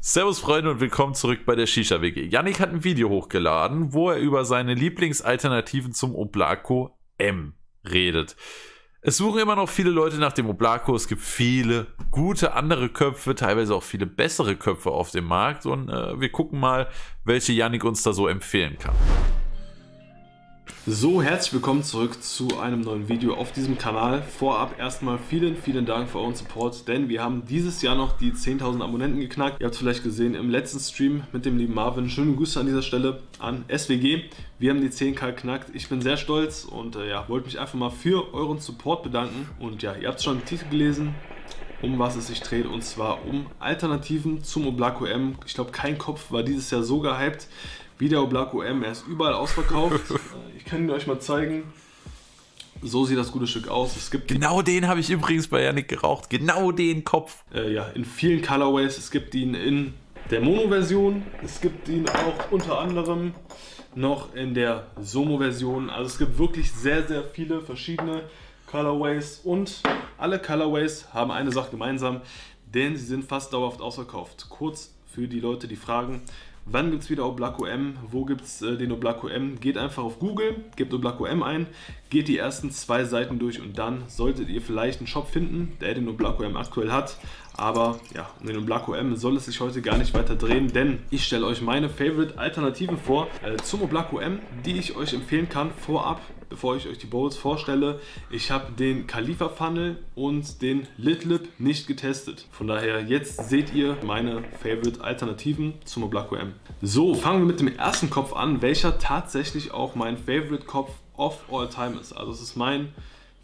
Servus Freunde und willkommen zurück bei der Shisha WG. Yannick hat ein Video hochgeladen, wo er über seine Lieblingsalternativen zum Oblako M redet. Es suchen immer noch viele Leute nach dem Oblako, es gibt viele gute andere Köpfe, teilweise auch viele bessere Köpfe auf dem Markt und wir gucken mal, welche Yannick uns da so empfehlen kann. So, herzlich willkommen zurück zu einem neuen Video auf diesem Kanal. Vorab erstmal vielen Dank für euren Support, denn wir haben dieses Jahr noch die 10.000 Abonnenten geknackt. Ihr habt es vielleicht gesehen im letzten Stream mit dem lieben Marvin. Schöne Grüße an dieser Stelle an SWG. Wir haben die 10k knackt. Ich bin sehr stolz und ja, wollte mich einfach mal für euren Support bedanken. Und ja, ihr habt es schon im Titel gelesen, um was es sich dreht, und zwar um Alternativen zum Oblako M. Ich glaube, kein Kopf war dieses Jahr so gehypt wie der Oblako M. Er ist überall ausverkauft. Ich kann ihn euch mal zeigen. So sieht das gute Stück aus. Es gibt genau den habe ich übrigens bei Yannick geraucht. Genau den Kopf. Ja, in vielen Colorways. Es gibt ihn in der Mono-Version. Es gibt ihn auch unter anderem noch in der Somo-Version. Also es gibt wirklich sehr viele verschiedene Colorways. Und alle Colorways haben eine Sache gemeinsam, denn sie sind fast dauerhaft ausverkauft. Kurz für die Leute, die fragen: Wann gibt es wieder Oblako M? Wo gibt es den Oblako M? Geht einfach auf Google, gebt Oblako M ein, geht die ersten zwei Seiten durch und dann solltet ihr vielleicht einen Shop finden, der den Oblako M aktuell hat. Aber ja, um den Oblako M soll es sich heute gar nicht weiter drehen, denn ich stelle euch meine Favorite-Alternativen vor zum Oblako M, die ich euch empfehlen kann vorab, bevor ich euch die Bowls vorstelle. Ich habe den Khalifa Funnel und den Lit Lip nicht getestet. Von daher, jetzt seht ihr meine Favorite-Alternativen zum Oblako M. So, fangen wir mit dem ersten Kopf an, welcher tatsächlich auch mein Favorite-Kopf of all time ist. Also es ist mein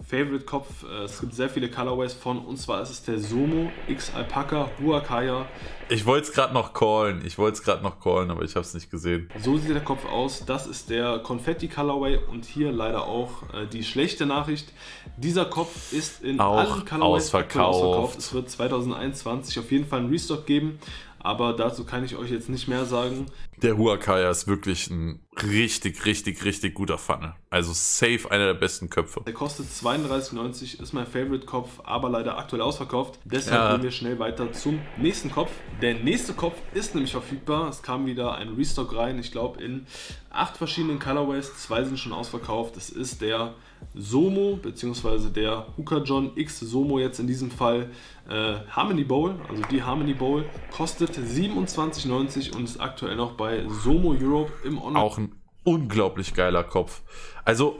Favorite-Kopf. Es gibt sehr viele Colorways von, und zwar ist es der SOMO X Alpaca Huacaya. Ich wollte es gerade noch callen, aber ich habe es nicht gesehen. So sieht der Kopf aus. Das ist der Konfetti-Colorway und hier leider auch die schlechte Nachricht: Dieser Kopf ist in allen Colorways ausverkauft. Es wird 2021 auf jeden Fall einen Restock geben, aber dazu kann ich euch jetzt nicht mehr sagen. Der Huacaya ist wirklich ein richtig guter Funnel. Also safe einer der besten Köpfe. Der kostet 32,90, ist mein Favorite-Kopf, aber leider aktuell ausverkauft. Deshalb gehen wir schnell weiter zum nächsten Kopf. Der nächste Kopf ist nämlich verfügbar. Es kam wieder ein Restock rein, ich glaube in 8 verschiedenen Colorways. 2 sind schon ausverkauft. Das ist der Somo, beziehungsweise der Hookah John X Somo jetzt in diesem Fall Harmony Bowl. Also die Harmony Bowl kostet 27,90 und ist aktuell noch bei SOMO Europe im Online. Auch ein unglaublich geiler Kopf. Also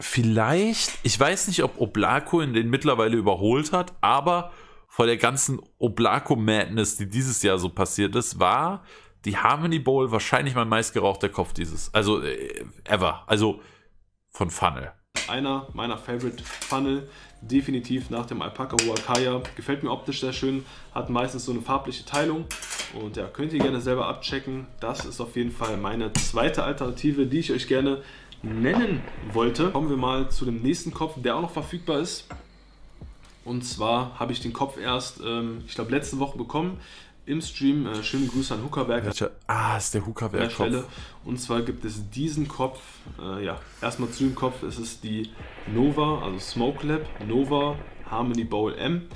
vielleicht, ich weiß nicht, ob Oblako den mittlerweile überholt hat, aber vor der ganzen Oblako-Madness, die dieses Jahr so passiert ist, war die Harmony Bowl wahrscheinlich mein meistgerauchter Kopf dieses. Also ever. Also von Funnel. Einer meiner Favorite Funnel, definitiv nach dem Alpaca Huacaya. Gefällt mir optisch sehr schön, hat meistens so eine farbliche Teilung. Und ja, könnt ihr gerne selber abchecken. Das ist auf jeden Fall meine zweite Alternative, die ich euch gerne nennen wollte. Kommen wir mal zu dem nächsten Kopf, der auch noch verfügbar ist. Und zwar habe ich den Kopf erst, ich glaube, letzte Woche bekommen im Stream. Schöne Grüße an Hookerwerk. Ist der Hookerwerk-Kopf. Und zwar gibt es diesen Kopf. Ja, erstmal zu dem Kopf. Es ist die Nova, also Smoke Lab Nova Harmony Bowl M.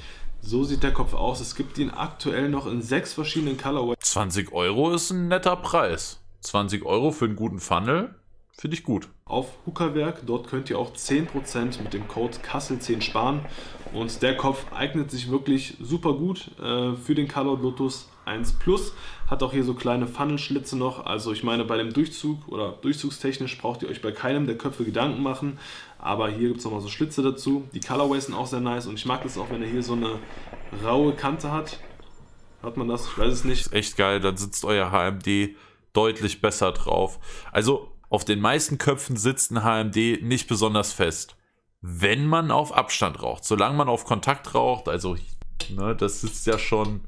So sieht der Kopf aus. Es gibt ihn aktuell noch in 6 verschiedenen Colorways. 20 € ist ein netter Preis. 20 € für einen guten Funnel finde ich gut. Auf Hookerwerk, dort könnt ihr auch 10% mit dem Code Kassel10 sparen. Und der Kopf eignet sich wirklich super gut für den Color Lotus 1+. Hat auch hier so kleine Funnelschlitze noch. Also ich meine, bei dem Durchzug oder durchzugstechnisch braucht ihr euch bei keinem der Köpfe Gedanken machen. Aber hier gibt es nochmal so Schlitze dazu. Die Colorways sind auch sehr nice und ich mag das auch, wenn er hier so eine raue Kante hat. Hört man das? Ich weiß es nicht. Das ist echt geil, dann sitzt euer HMD deutlich besser drauf. Also auf den meisten Köpfen sitzt ein HMD nicht besonders fest, wenn man auf Abstand raucht. Solange man auf Kontakt raucht, also ne, das sitzt ja schon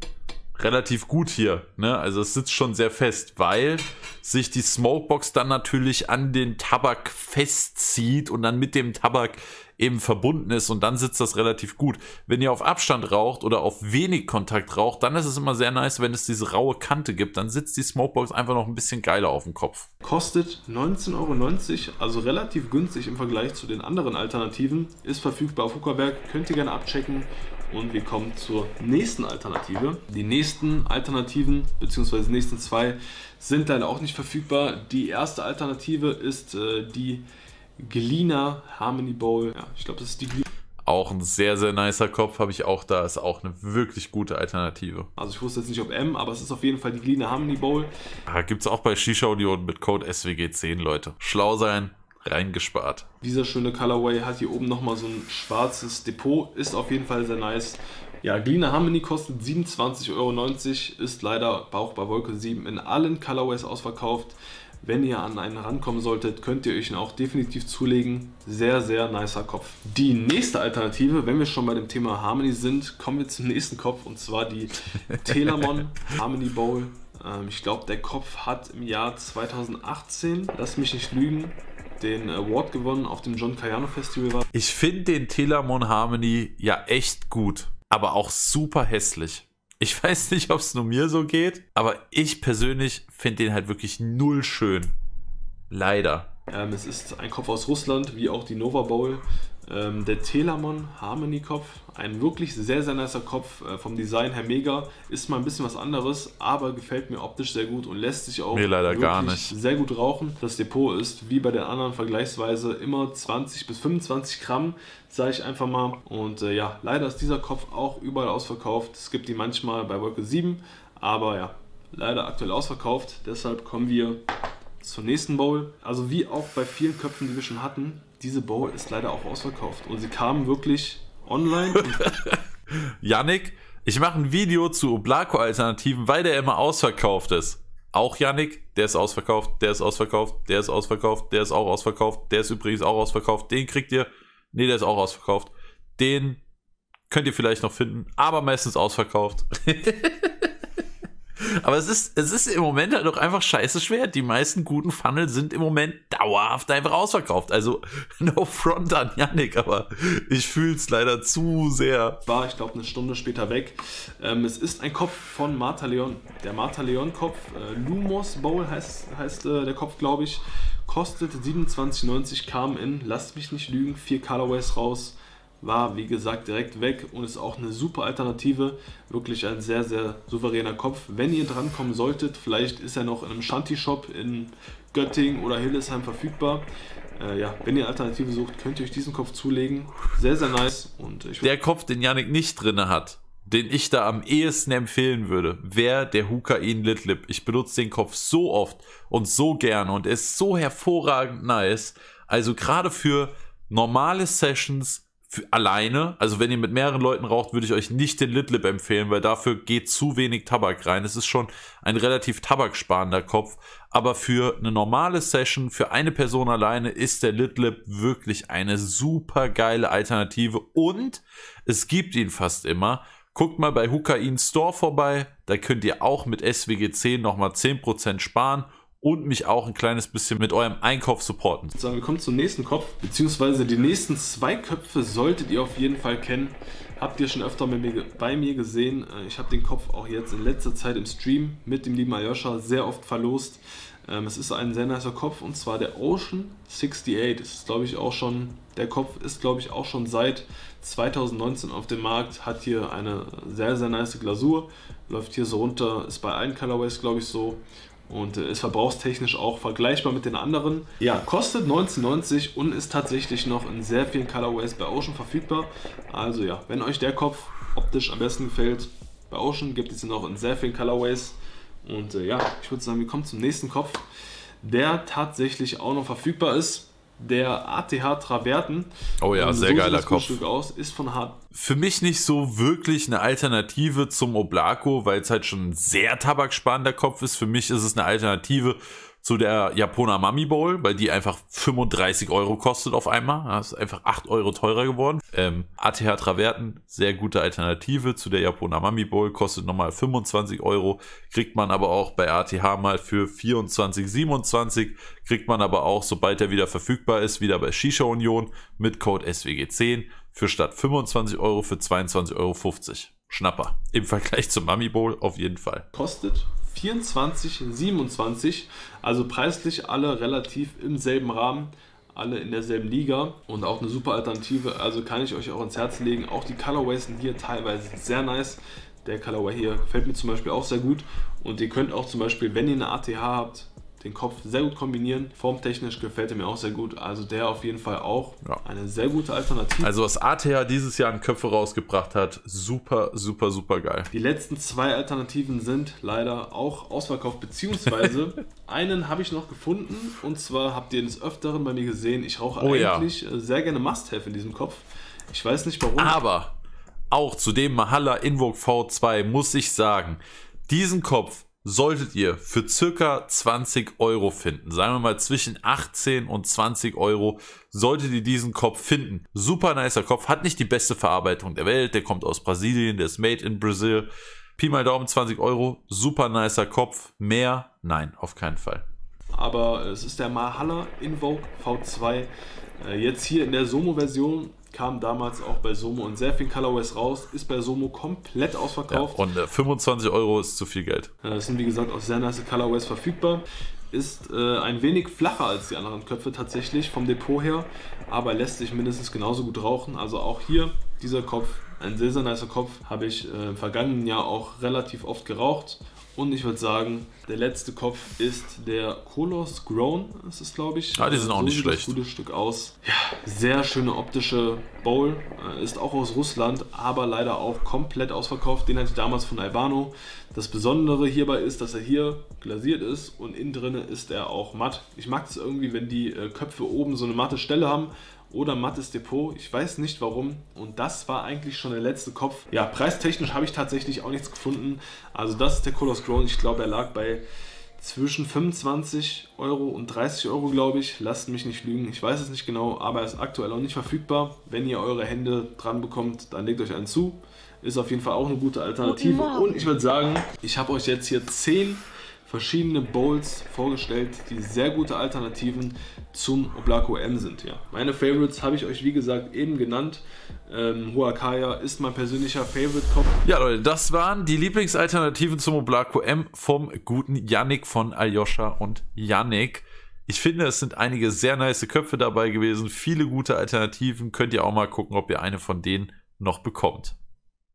relativ gut hier, ne? Also es sitzt schon sehr fest, weil sich die Smokebox dann natürlich an den Tabak festzieht und dann mit dem Tabak eben verbunden ist und dann sitzt das relativ gut. Wenn ihr auf Abstand raucht oder auf wenig Kontakt raucht, dann ist es immer sehr nice, wenn es diese raue Kante gibt. Dann sitzt die Smokebox einfach noch ein bisschen geiler auf dem Kopf. Kostet 19,90 €, also relativ günstig im Vergleich zu den anderen Alternativen. Ist verfügbar auf Hookerwerk, könnt ihr gerne abchecken. Und wir kommen zur nächsten Alternative. Die nächsten Alternativen, beziehungsweise die nächsten zwei, sind leider auch nicht verfügbar. Die erste Alternative ist die Gleena Harmony Bowl. Ja, ich glaube, das ist die Gleena. Auch ein sehr, sehr nicer Kopf habe ich auch da. Ist auch eine wirklich gute Alternative. Also ich wusste jetzt nicht, ob M, aber es ist auf jeden Fall die Gleena Harmony Bowl. Ja, gibt es auch bei Shisha Union mit Code SWG10, Leute. Schlau sein, reingespart. Dieser schöne Colorway hat hier oben nochmal so ein schwarzes Depot. Ist auf jeden Fall sehr nice. Ja, Gleena Harmony kostet 27,90 €. Ist leider auch bei Wolke 7 in allen Colorways ausverkauft. Wenn ihr an einen rankommen solltet, könnt ihr euch ihn auch definitiv zulegen. Sehr, sehr nicer Kopf. Die nächste Alternative, wenn wir schon bei dem Thema Harmony sind, kommen wir zum nächsten Kopf, und zwar die Telamon Harmony Bowl. Ich glaube, der Kopf hat im Jahr 2018, lass mich nicht lügen, den Award gewonnen, auf dem John Cayano Festival war. Ich finde den Telamon Harmony ja echt gut, aber auch super hässlich. Ich weiß nicht, ob es nur mir so geht, aber ich persönlich finde den halt wirklich null schön. Leider. Es ist ein Kopf aus Russland, wie auch die Nova Bowl. Der Telamon Harmony Kopf, ein wirklich sehr, sehr nicer Kopf. Vom Design her mega. Ist mal ein bisschen was anderes, aber gefällt mir optisch sehr gut und lässt sich auch mir leider wirklich gar nicht sehr gut rauchen. Das Depot ist, wie bei den anderen vergleichsweise, immer 20 bis 25 Gramm, sage ich einfach mal. Und ja, leider ist dieser Kopf auch überall ausverkauft. Es gibt die manchmal bei Wolke 7, aber ja, leider aktuell ausverkauft. Deshalb kommen wir zur nächsten Bowl. Also wie auch bei vielen Köpfen, die wir schon hatten, diese Bowl ist leider auch ausverkauft. Und sie kamen wirklich online. Yannick, ich mache ein Video zu Oblako-Alternativen, weil der immer ausverkauft ist. Auch Yannick, der ist ausverkauft, der ist ausverkauft, der ist ausverkauft, der ist auch ausverkauft, der ist übrigens auch ausverkauft. Den kriegt ihr. Ne, der ist auch ausverkauft. Den könnt ihr vielleicht noch finden, aber meistens ausverkauft. Aber es ist im Moment halt doch einfach scheiße schwer. Die meisten guten Funnel sind im Moment dauerhaft einfach ausverkauft. Also no front an Yannick, aber ich fühle es leider zu sehr. War, ich glaube, eine Stunde später weg. Es ist ein Kopf von Martha Leon. Der Martha Leon Kopf, Lumos Bowl heißt der Kopf, glaube ich. Kostet 27,90 €, kam in, lasst mich nicht lügen, 4 Colorways raus. War, wie gesagt, direkt weg und ist auch eine super Alternative. Wirklich ein sehr, sehr souveräner Kopf. Wenn ihr drankommen solltet, vielleicht ist er noch in einem Shanty-Shop in Göttingen oder Hildesheim verfügbar. Ja, wenn ihr Alternative sucht, könnt ihr euch diesen Kopf zulegen. Sehr, sehr nice. Und der Kopf, den Yannick nicht drin hat, den ich da am ehesten empfehlen würde, wäre der Hookain Lit Lip. Ich benutze den Kopf so oft und so gerne und er ist so hervorragend nice. Also gerade für normale Sessions, alleine, also wenn ihr mit mehreren Leuten raucht, würde ich euch nicht den Lit Lip empfehlen, weil dafür geht zu wenig Tabak rein. Es ist schon ein relativ tabaksparender Kopf, aber für eine normale Session, für eine Person alleine, ist der Lit Lip wirklich eine super geile Alternative und es gibt ihn fast immer. Guckt mal bei Hookain Store vorbei, da könnt ihr auch mit SWG10 nochmal 10% sparen. Und mich auch ein kleines bisschen mit eurem Einkauf supporten. So, wir kommen zum nächsten Kopf, beziehungsweise die nächsten zwei Köpfe solltet ihr auf jeden Fall kennen. Habt ihr schon öfter bei mir gesehen. Ich habe den Kopf auch jetzt in letzter Zeit im Stream mit dem lieben Aljoscha sehr oft verlost. Es ist ein sehr nicer Kopf und zwar der Ocean 68. Das ist, glaube ich, auch schon, der Kopf ist, glaube ich, auch schon seit 2019 auf dem Markt. Hat hier eine sehr, sehr nice Glasur. Läuft hier so runter, ist bei allen Colorways, glaube ich, so. Und ist verbrauchstechnisch auch vergleichbar mit den anderen. Ja, kostet 19,90 € und ist tatsächlich noch in sehr vielen Colorways bei Ocean verfügbar. Also ja, wenn euch der Kopf optisch am besten gefällt, bei Ocean gibt es ihn noch in sehr vielen Colorways. Und ja, ich würde sagen, wir kommen zum nächsten Kopf, der tatsächlich auch noch verfügbar ist. Der ATH Traverten. Oh ja, sehr geiler Kopf. Ist von hart. Für mich nicht so wirklich eine Alternative zum Oblako, weil es halt schon ein sehr tabaksparender Kopf ist. Für mich ist es eine Alternative zu der Japona Mami Bowl, weil die einfach 35 € kostet auf einmal. Das ist einfach 8 € teurer geworden. ATH Traverten, sehr gute Alternative zu der Japona Mami Bowl, kostet nochmal 25 €. Kriegt man aber auch bei ATH mal für 24,27 €. Kriegt man aber auch, sobald er wieder verfügbar ist, wieder bei Shisha Union mit Code SWG10 für statt 25 € für 22,50 €. Schnapper. Im Vergleich zur Mami Bowl auf jeden Fall. Kostet 24,27 €, also preislich alle relativ im selben Rahmen, alle in derselben Liga und auch eine super Alternative, also kann ich euch auch ans Herz legen. Auch die Colorways sind hier teilweise sehr nice. Der Colorway hier gefällt mir zum Beispiel auch sehr gut und ihr könnt auch zum Beispiel, wenn ihr eine ATH habt, den Kopf sehr gut kombinieren. Formtechnisch gefällt er mir auch sehr gut. Also der auf jeden Fall auch eine sehr gute Alternative. Also was ATH dieses Jahr an Köpfe rausgebracht hat, super, super, super geil. Die letzten zwei Alternativen sind leider auch ausverkauft, beziehungsweise einen habe ich noch gefunden. Und zwar habt ihr des Öfteren bei mir gesehen. Ich rauche eigentlich sehr gerne Must-Have in diesem Kopf. Ich weiß nicht warum. Aber auch zu dem Mahala Invoke V2 muss ich sagen, diesen Kopf solltet ihr für ca. 20 Euro finden. Sagen wir mal zwischen 18 und 20 Euro solltet ihr diesen Kopf finden. Super nicer Kopf, hat nicht die beste Verarbeitung der Welt, der kommt aus Brasilien, der ist made in Brazil. Pi mal Daumen 20 Euro, super nicer Kopf. Mehr? Nein, auf keinen Fall. Aber es ist der Mahala Invoke V2. Jetzt hier in der Somo-Version, kam damals auch bei Somo und sehr vielen Colorways raus, ist bei Somo komplett ausverkauft. Ja, und 25 Euro ist zu viel Geld. Das sind wie gesagt auch sehr nice Colorways verfügbar. Ist ein wenig flacher als die anderen Köpfe tatsächlich vom Depot her, aber lässt sich mindestens genauso gut rauchen. Also auch hier dieser Kopf, ein sehr, sehr nicer Kopf, habe ich im vergangenen Jahr auch relativ oft geraucht. Und ich würde sagen, der letzte Kopf ist der Colos Grown. Das ist, glaube ich, die sind auch nicht schlecht. Ein gutes Stück aus. Ja, sehr schöne optische Bowl. Ist auch aus Russland, aber leider auch komplett ausverkauft. Den hatte ich damals von Albano. Das Besondere hierbei ist, dass er hier glasiert ist und innen drin ist er auch matt. Ich mag es irgendwie, wenn die Köpfe oben so eine matte Stelle haben. Oder mattes Depot, ich weiß nicht warum. Und das war eigentlich schon der letzte Kopf. Ja, preistechnisch habe ich tatsächlich auch nichts gefunden. Also das ist der Colos Grown. Ich glaube, er lag bei zwischen 25 Euro und 30 Euro, glaube ich. Lasst mich nicht lügen, ich weiß es nicht genau. Aber er ist aktuell auch nicht verfügbar. Wenn ihr eure Hände dran bekommt, dann legt euch einen zu. Ist auf jeden Fall auch eine gute Alternative. Und ich würde sagen, ich habe euch jetzt hier 10 verschiedene Bowls vorgestellt, die sehr gute Alternativen zum Oblako M sind. Ja. Meine Favorites habe ich euch wie gesagt eben genannt. Huacaya ist mein persönlicher Favorite-Kopf. Ja Leute, das waren die Lieblingsalternativen zum Oblako M vom guten Yannick von Aljoscha und Yannick. Ich finde, es sind einige sehr nice Köpfe dabei gewesen, viele gute Alternativen. Könnt ihr auch mal gucken, ob ihr eine von denen noch bekommt.